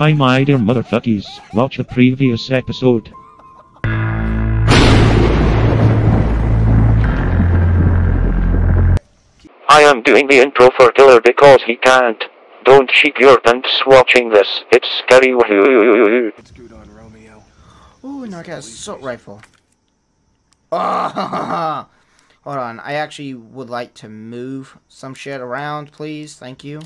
Hi my dear motherfuckers, watch the previous episode. I am doing the intro for Killer because he can't. Don't shit your pants watching this, it's scary. Woohoo. It's good on Romeo. Ooh, now I got a assault rifle. Oh, hold on, I actually would like to move some shit around, please. Thank you.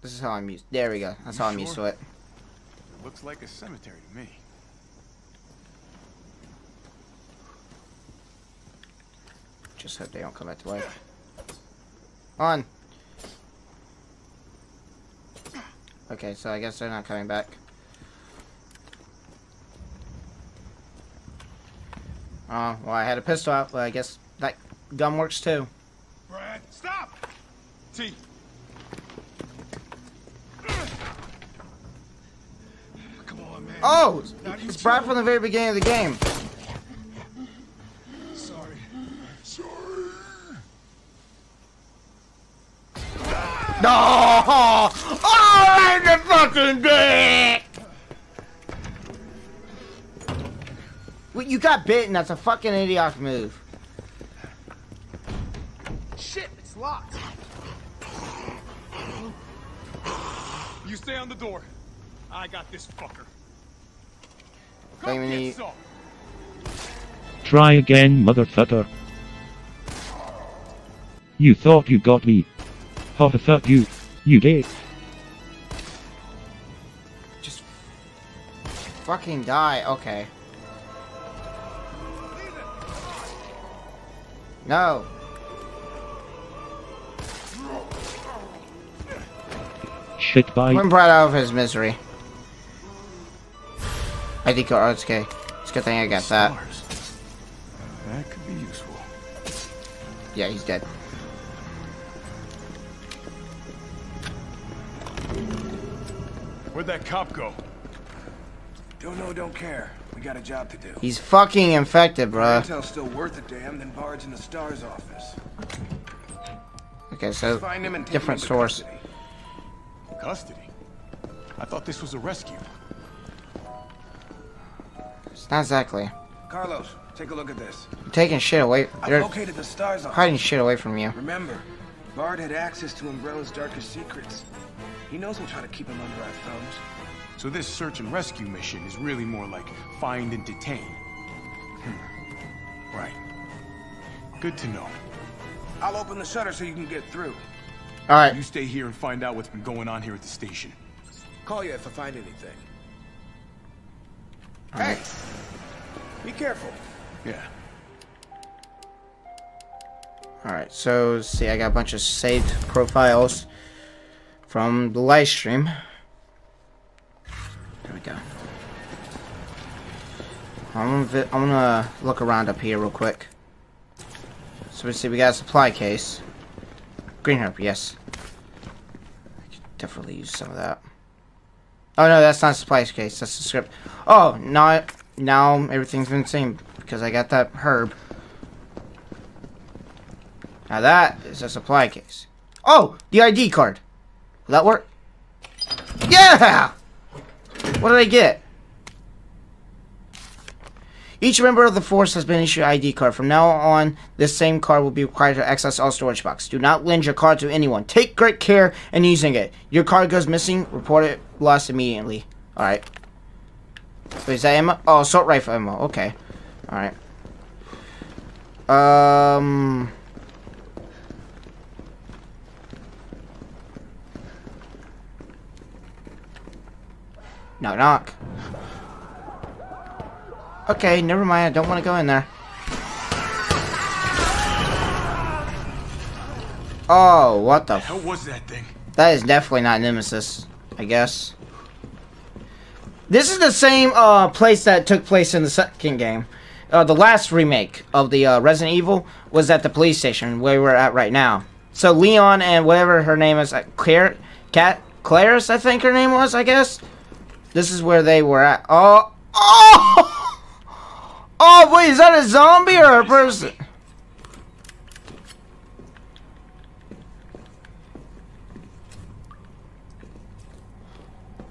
This is how I'm used. There we go. That's how I'm used to it. It looks like a cemetery to me. Just hope they don't come back to life. On. Okay, so I guess they're not coming back. Oh, well, I had a pistol out, but I guess that gun works too. Brad, stop! T. Oh! It's Brad from the very beginning of the game. Sorry. Sorry. No! Oh! Oh, in the fucking dick! Well, you got bitten. That's a fucking idiotic move. Shit, it's locked. You stay on the door. I got this fucker. Try again, motherfucker. You thought you got me. How the fuck you? You did. Just fucking die. Okay. No. Shit, bye. One brought out of his misery. I think it's okay. It's a good thing I got that. That could be useful. Yeah, he's dead. Where'd that cop go? Don't know, don't care. We got a job to do. He's fucking infected, bruh. Intel's still worth a damn than Bard's in the Star's office. Okay, so different source. Custody? I thought this was a rescue. Not exactly. Carlos, take a look at this. You're taking shit away. They're hiding shit away from you. Remember, Bard had access to Umbrella's darkest secrets. He knows we'll try to keep him under our thumbs. So this search and rescue mission is really more like find and detain. Right. Good to know. I'll open the shutter so you can get through. All right. You stay here and find out what's been going on here at the station. Call you if I find anything. Hey, be careful. Yeah. Alright, so see, I got a bunch of saved profiles from the live stream. There we go. I'm gonna look around up here real quick. So we see we got a supply case. Green herb, yes. I could definitely use some of that. Oh no, that's not a supply case, that's the script. Oh, now everything's been the same because I got that herb. Now that is a supply case. Oh, the ID card. Will that work? Yeah! What did I get? Each member of the force has been issued an ID card. From now on, this same card will be required to access all storage boxes. Do not lend your card to anyone. Take great care in using it. Your card goes missing, report it lost immediately. Alright. Wait, is that ammo? Oh, assault rifle ammo. Okay. Alright. Knock, knock. Okay, never mind. I don't want to go in there. Oh, what the hell was that thing? That is definitely not Nemesis, I guess. This is the same place that took place in the second game. The last remake of the Resident Evil was at the police station where we're at right now. So Leon and whatever her name is, Claire, Claire's, I think her name was, I guess. This is where they were at. Oh, oh! Oh, wait, is that a zombie or a person?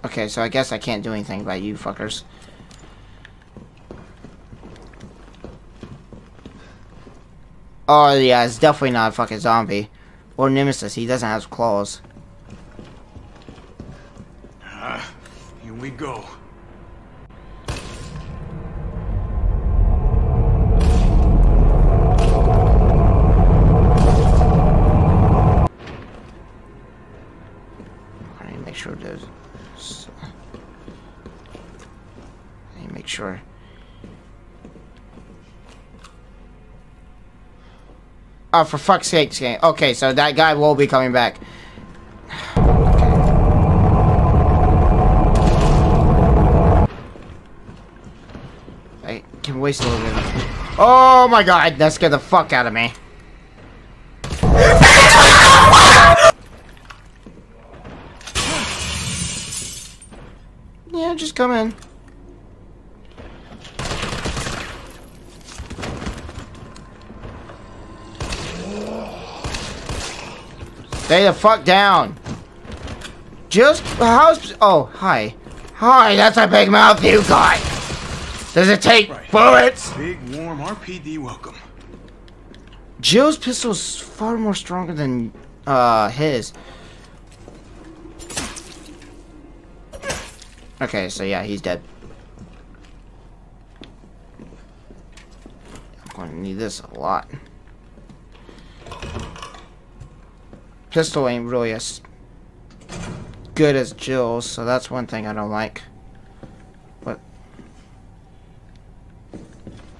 Okay, so I guess I can't do anything about you fuckers. Oh yeah, it's definitely not a fucking zombie. Or Nemesis, he doesn't have claws. Here we go. I need to make sure. Oh, for fuck's sake, game. Okay, so that guy will be coming back. Okay. I can waste a little bit. Oh my god, that scared the fuck out of me. Yeah, just come in. Stay the fuck down. Just how's oh hi. Hi, that's a big mouth you got. Does it take bullets? Big warm RPD welcome. Jill's pistol's far more stronger than his. Okay, so yeah, he's dead. I'm gonna need this a lot. Pistol ain't really as good as Jill's, so that's one thing I don't like. What?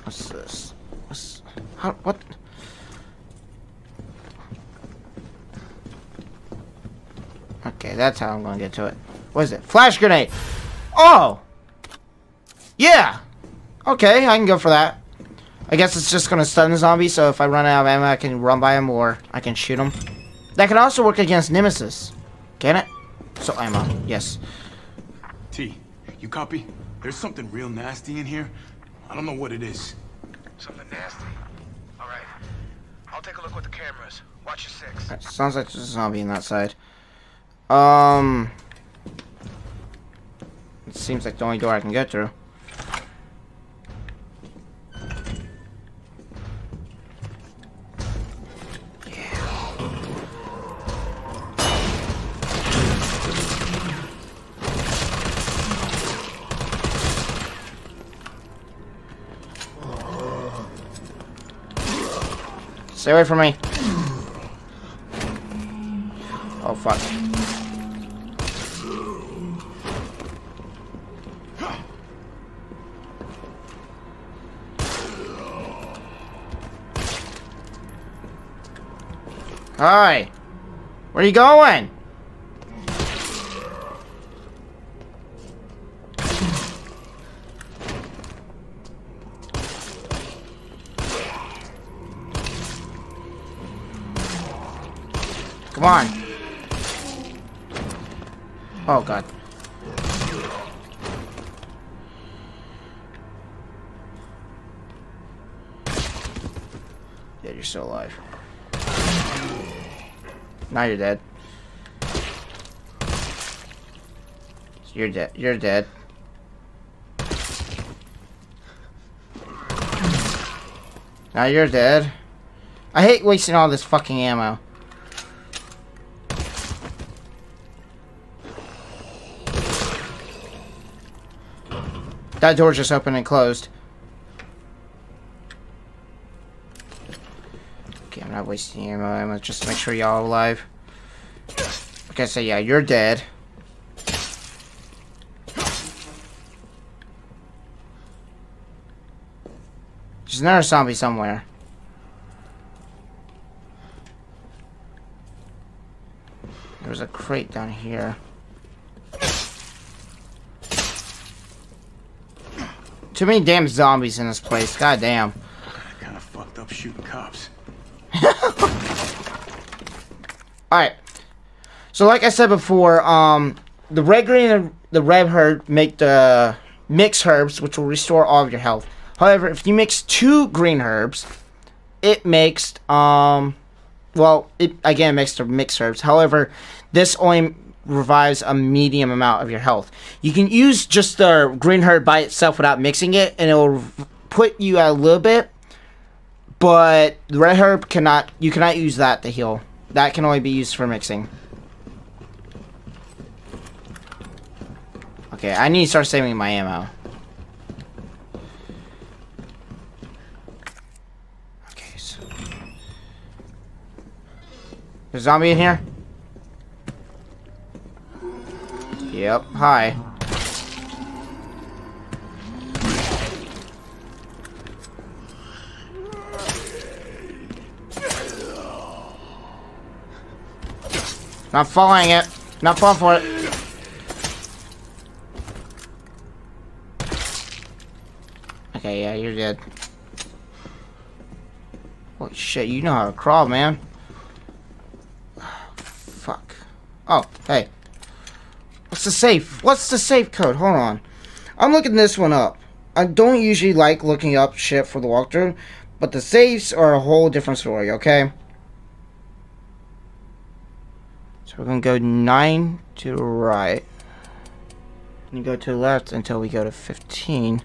What's this? What's... How... What? Okay, that's how I'm gonna get to it. What is it? Flash grenade! Oh! Yeah! Okay, I can go for that. I guess it's just gonna stun the zombie, so if I run out of ammo, I can run by him or I can shoot him. That can also work against Nemesis. Can it? So ammo, yes. T, you copy? There's something real nasty in here. I don't know what it is. Something nasty? Alright. I'll take a look with the cameras. Watch your six. That sounds like there's a zombie on that side. It seems like the only door I can get through. Yeah. Stay away from me. Oh, fuck. Hi! Where are you going? Come on! Oh god. Yeah, you're still alive. Now you're dead. You're dead. You're dead. Now you're dead. I hate wasting all this fucking ammo. That door just opened and closed. I'm not wasting ammo. I'm gonna just make sure y'all are alive. Okay, so yeah, you're dead. There's another zombie somewhere. There was a crate down here. Too many damn zombies in this place. God damn. I kinda fucked up shooting cops. Alright, so like I said before, the red, green, and the red herb make the mix herbs, which will restore all of your health. However, if you mix two green herbs, it makes, well, it again makes the mix herbs. However, this only revives a medium amount of your health. You can use just the green herb by itself without mixing it, and it will put you out a little bit. But the red herb cannot, you cannot use that to heal. That can only be used for mixing. Okay, I need to start saving my ammo. Okay, so... there's a zombie in here? Yep, hi. Not following it. Not falling for it. Okay, yeah, you're dead. Holy shit, you know how to crawl, man. Fuck. Oh, hey. What's the safe? What's the safe code? Hold on. I'm looking this one up. I don't usually like looking up shit for the walkthrough, but the safes are a whole different story, okay? So we're going to go 9 to the right. And you go to the left until we go to 15.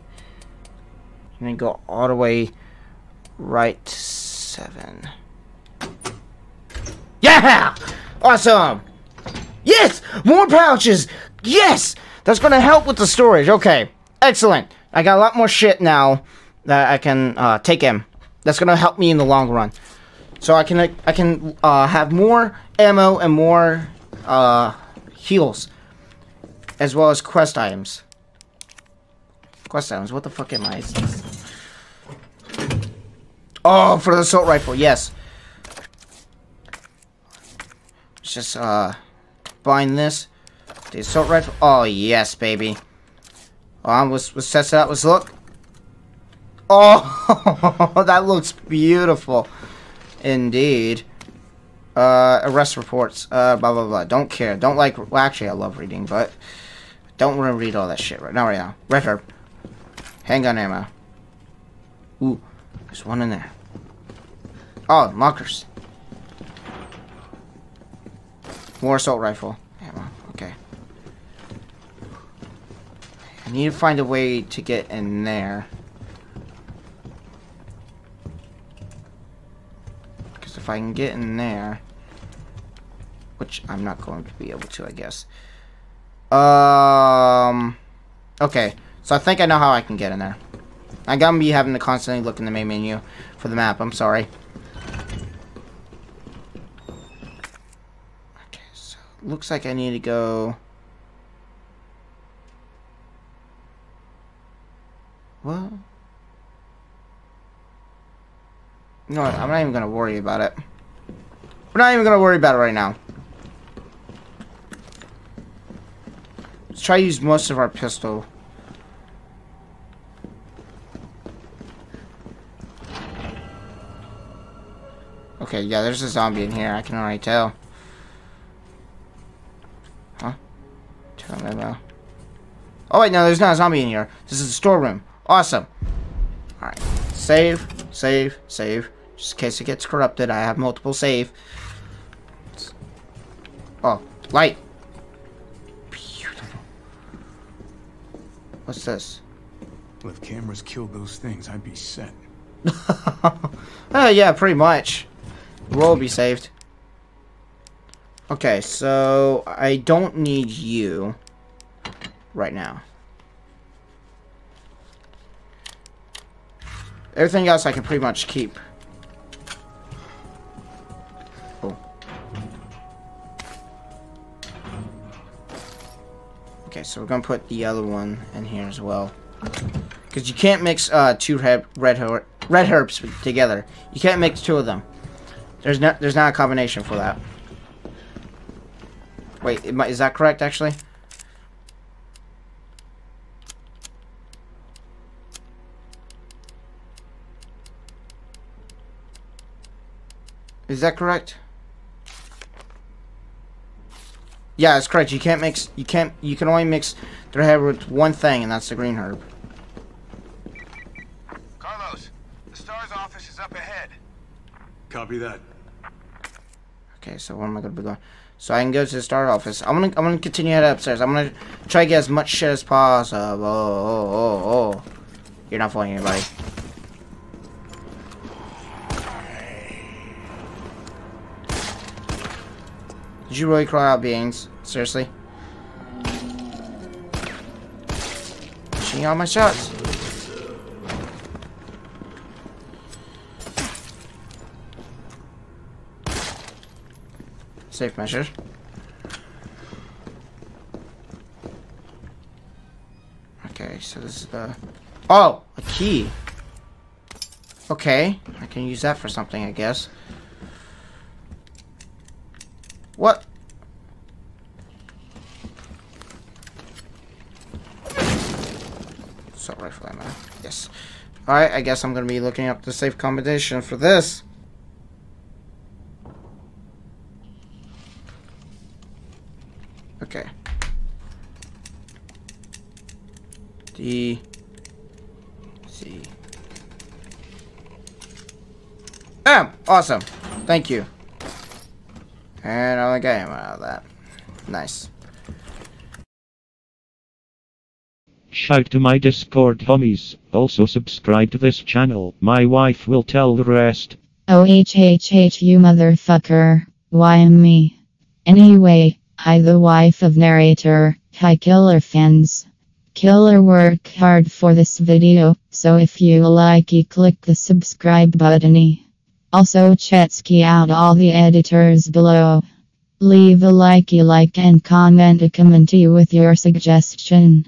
And then go all the way right to 7. Yeah! Awesome! Yes! More pouches! Yes! That's going to help with the storage. Okay. Excellent. I got a lot more shit now that I can take in. That's going to help me in the long run. So I can have more ammo and more heals, as well as quest items. Quest items. What the fuck am I? Oh, for the assault rifle. Yes. Let's just bind this. The assault rifle. Oh yes, baby. Let's test it out. Let's look. Oh, that looks beautiful. Indeed. Arrest reports. Blah, blah, blah. Don't care. Don't like... well, actually, I love reading, but... don't want to read all that shit right now. Red herb. Handgun ammo. Ooh. There's one in there. Oh, lockers. More assault rifle ammo. Okay. I need to find a way to get in there. If I can get in there, which I'm not going to be able to, I guess. Okay, so I think I know how I can get in there. I'm gonna be having to constantly look in the main menu for the map. I'm sorry. Okay, so looks like I need to go. What? No, I'm not even going to worry about it. We're not even going to worry about it right now. Let's try to use most of our pistol. Okay, yeah, there's a zombie in here. I can already tell. Huh? Turn that out. Oh, wait, no, there's not a zombie in here. This is a storeroom. Awesome. Alright. Save. Save. Save. Just in case it gets corrupted, I have multiple save. Oh, light. Beautiful. What's this? Well, if cameras killed those things, I'd be set. Oh, yeah, pretty much. We'll all be saved. Okay, so I don't need you right now. Everything else I can pretty much keep. Cool. Okay, so we're gonna put the other one in here as well, because you can't mix two red herbs together. You can't mix two of them. There's not a combination for that. Wait, is that correct actually? Is that correct? Yeah, it's correct. You can't mix. You can only mix their head with one thing, and that's the green herb. Carlos, the STAR's office is up ahead. Copy that. Okay, so what am I gonna be doing? So I can go to the start office. I'm gonna continue head upstairs. I'm gonna try to get as much shit as possible. Oh. You're not following anybody. Did you really cry out, beings? Seriously? Shooting all my shots. Safe measure. Okay, so this is the... Oh! A key! Okay, I can use that for something, I guess. What? Assault rifle ammo. Yes. Alright, I guess I'm gonna be looking up the safe combination for this. Okay. D. C. Ah! Awesome. Thank you. And I only got him out of that. Nice. Shout to my Discord homies. Also subscribe to this channel. My wife will tell the rest. Oh, you motherfucker. Why am me? Anyway. Hi, the wife of narrator. Hi, killer fans. Killer work hard for this video, so if you like it, click the subscribe button. Also, check out all the editors below. Leave a like and comment with your suggestion.